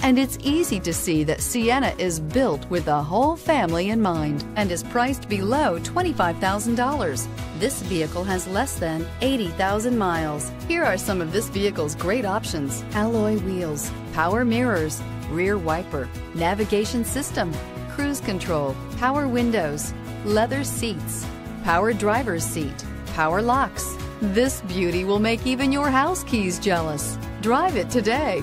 and it's easy to see that Sienna is built with the whole family in mind and is priced below $25,000. This vehicle has less than 80,000 miles. Here are some of this vehicle's great options: alloy wheels, power mirrors, rear wiper, navigation system, cruise control, power windows, leather seats, power driver's seat, power locks. This beauty will make even your house keys jealous. Drive it today.